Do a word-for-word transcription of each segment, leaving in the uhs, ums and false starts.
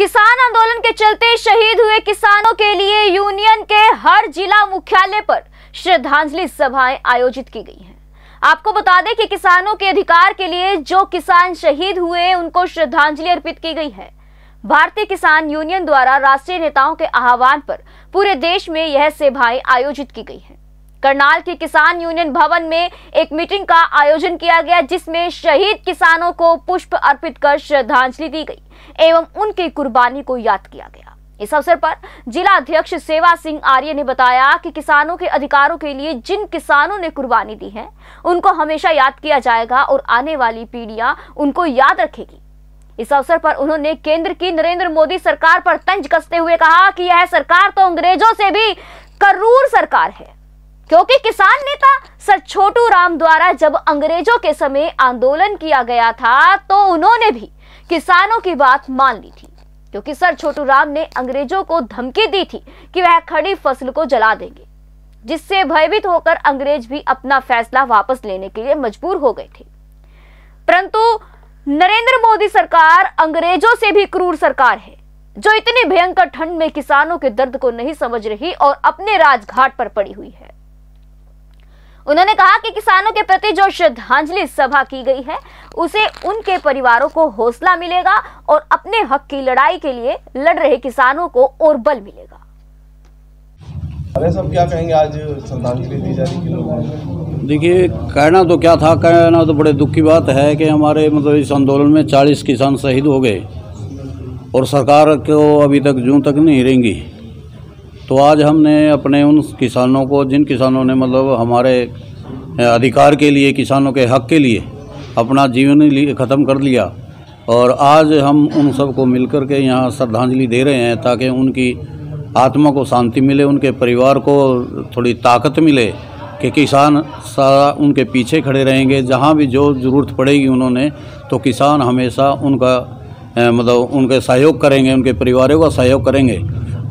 किसान आंदोलन के चलते शहीद हुए किसानों के लिए यूनियन के हर जिला मुख्यालय पर श्रद्धांजलि सभाएं आयोजित की गई हैं। आपको बता दें कि किसानों के अधिकार के लिए जो किसान शहीद हुए उनको श्रद्धांजलि अर्पित की गई है। भारतीय किसान यूनियन द्वारा राष्ट्रीय नेताओं के आह्वान पर पूरे देश में यह सभाएं आयोजित की गई है। करनाल के किसान यूनियन भवन में एक मीटिंग का आयोजन किया गया, जिसमें शहीद किसानों को पुष्प अर्पित कर श्रद्धांजलि दी गई एवं उनकी कुर्बानी को याद किया गया। इस अवसर पर जिला अध्यक्ष सेवा सिंह आर्य ने बताया कि किसानों के अधिकारों के लिए जिन किसानों ने कुर्बानी दी है उनको हमेशा याद किया जाएगा और आने वाली पीढ़ियां उनको याद रखेगी। इस अवसर पर उन्होंने केंद्र की नरेंद्र मोदी सरकार पर तंज कसते हुए कहा कि यह सरकार तो अंग्रेजों से भी क्रूर सरकार है, क्योंकि किसान नेता सर छोटू राम द्वारा जब अंग्रेजों के समय आंदोलन किया गया था तो उन्होंने भी किसानों की बात मान ली थी, क्योंकि सर छोटू राम ने अंग्रेजों को धमकी दी थी कि वह खड़ी फसल को जला देंगे, जिससे भयभीत होकर अंग्रेज भी अपना फैसला वापस लेने के लिए मजबूर हो गए थे। परंतु नरेंद्र मोदी सरकार अंग्रेजों से भी क्रूर सरकार है, जो इतनी भयंकर ठंड में किसानों के दर्द को नहीं समझ रही और अपने राजघाट पर पड़ी हुई है। उन्होंने कहा कि किसानों के प्रति जो श्रद्धांजलि सभा की गई है उसे उनके परिवारों को हौसला मिलेगा और अपने हक की लड़ाई के लिए लड़ रहे किसानों को और बल मिलेगा। अरे सब क्या कहेंगे, आज श्रद्धांजलि दी जा रही है। देखिए, कहना तो क्या था, कहना तो बड़े दुख की बात है कि हमारे मतलब इस आंदोलन में चालीस किसान शहीद हो गए और सरकार को अभी तक जूं तक नहीं रहेंगी। तो आज हमने अपने उन किसानों को, जिन किसानों ने मतलब हमारे अधिकार के लिए, किसानों के हक के लिए अपना जीवन ही ख़त्म कर लिया, और आज हम उन सबको मिलकर के यहाँ श्रद्धांजलि दे रहे हैं ताकि उनकी आत्मा को शांति मिले, उनके परिवार को थोड़ी ताकत मिले कि किसान सारा उनके पीछे खड़े रहेंगे। जहाँ भी जो ज़रूरत पड़ेगी उन्होंने, तो किसान हमेशा उनका मतलब उनके सहयोग करेंगे, उनके परिवारों का सहयोग करेंगे।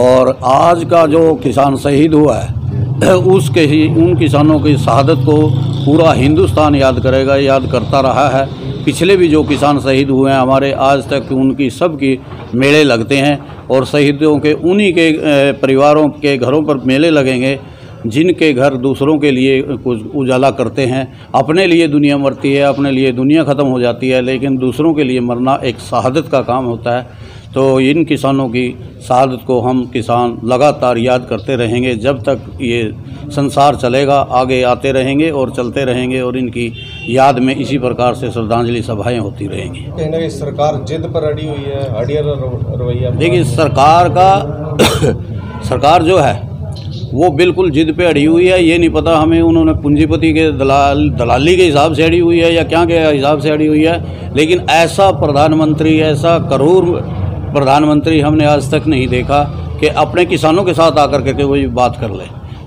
और आज का जो किसान शहीद हुआ है उसके ही उन किसानों की शहादत को पूरा हिंदुस्तान याद करेगा, याद करता रहा है। पिछले भी जो किसान शहीद हुए हैं हमारे, आज तक उनकी सबकी मेले लगते हैं और शहीदों के उन्हीं के परिवारों के घरों पर मेले लगेंगे, जिनके घर दूसरों के लिए कुछ उजाला करते हैं। अपने लिए दुनिया मरती है, अपने लिए दुनिया ख़त्म हो जाती है, लेकिन दूसरों के लिए मरना एक शहादत का काम होता है। तो इन किसानों की शहादत को हम किसान लगातार याद करते रहेंगे, जब तक ये संसार चलेगा। आगे आते रहेंगे और चलते रहेंगे, और इनकी याद में इसी प्रकार से श्रद्धांजलि सभाएं होती रहेंगी। कहना कि सरकार जिद पर अड़ी हुई है, अड़ियल रवैया। देखिए, सरकार का सरकार जो है वो बिल्कुल जिद पे अड़ी हुई है। ये नहीं पता हमें उन्होंने पूंजीपति के दलाल दलाली के हिसाब से अड़ी हुई है या क्या के हिसाब से अड़ी हुई है, लेकिन ऐसा प्रधानमंत्री, ऐसा करूर प्रधानमंत्री हमने आज तक नहीं देखा कि अपने किसानों के साथ आकर के कोई बात कर ले।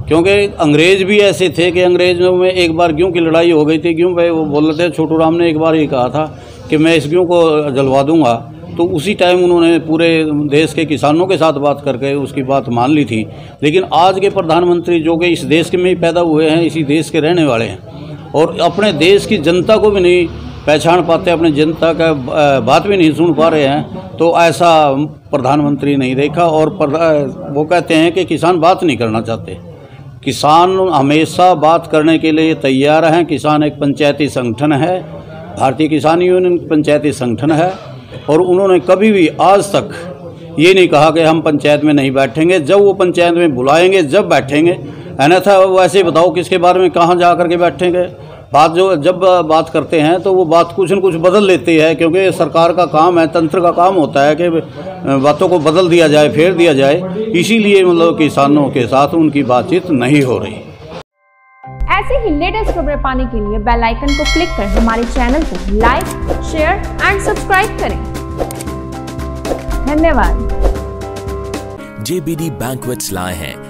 क्योंकि अंग्रेज़ भी ऐसे थे कि अंग्रेज़ों में एक बार गेहूँ की लड़ाई हो गई थी। गेहूँ भाई वो बोल रहे थे, छोटू राम ने एक बार ही कहा था कि मैं इस गेहूँ को जलवा दूँगा, तो उसी टाइम उन्होंने पूरे देश के किसानों के साथ बात करके उसकी बात मान ली थी। लेकिन आज के प्रधानमंत्री, जो कि इस देश के में ही पैदा हुए हैं, इसी देश के रहने वाले हैं, और अपने देश की जनता को भी नहीं पहचान पाते, अपने जनता का बात भी नहीं सुन पा रहे हैं, तो ऐसा प्रधानमंत्री नहीं देखा। और वो कहते हैं कि किसान बात नहीं करना चाहते। किसान हमेशा बात करने के लिए तैयार हैं। किसान एक पंचायती संगठन है, भारतीय किसान यूनियन पंचायती संगठन है, और उन्होंने कभी भी आज तक ये नहीं कहा कि हम पंचायत में नहीं बैठेंगे। जब वो पंचायत में बुलाएंगे जब बैठेंगे, अन्यथा वैसे बताओ किसके बारे में कहाँ जा कर के बैठेंगे। बात जो जब बात करते हैं तो वो बात कुछ न कुछ बदल लेती है, क्योंकि सरकार का काम है, तंत्र का काम होता है कि बातों को बदल दिया जाए, फेर दिया जाए। इसीलिए मतलब किसानों के साथ उनकी बातचीत नहीं हो रही। ऐसे ही लेटेस्ट खबरें पाने के लिए बेल आइकन को क्लिक कर हमारे चैनल को लाइक, शेयर एंड सब्सक्राइब करें। धन्यवाद। J B D Banquets लाए हैं